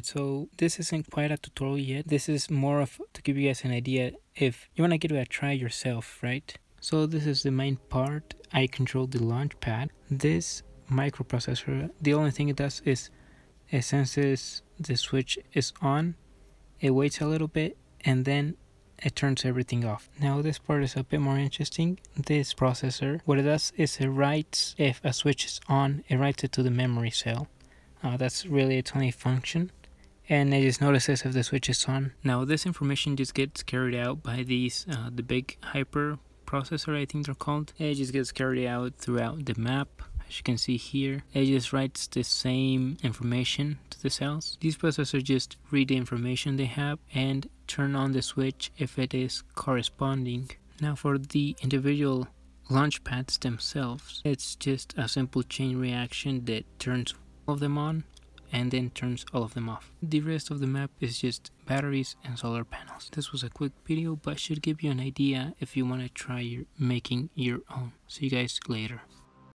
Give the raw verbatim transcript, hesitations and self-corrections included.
Alright, so this isn't quite a tutorial yet. This is more of to give you guys an idea if you want to give it a try yourself, right? So this is the main part. I control the launch pad. This microprocessor, the only thing it does is it senses the switch is on, it waits a little bit, and then it turns everything off. Now this part is a bit more interesting. This processor, what it does is it writes, if a switch is on, it writes it to the memory cell. Uh, that's really its only function, and it just notices if the switch is on. Now this information just gets carried out by these, uh, the big hyper processor, I think they're called. It just gets carried out throughout the map. As you can see here, it just writes the same information to the cells. These processors just read the information they have and turn on the switch if it is corresponding. Now for the individual launch pads themselves, it's just a simple chain reaction that turns all of them on and then turns all of them off. The rest of the map is just batteries and solar panels. This was a quick video, but should give you an idea if you want to try your, making your own. See you guys later.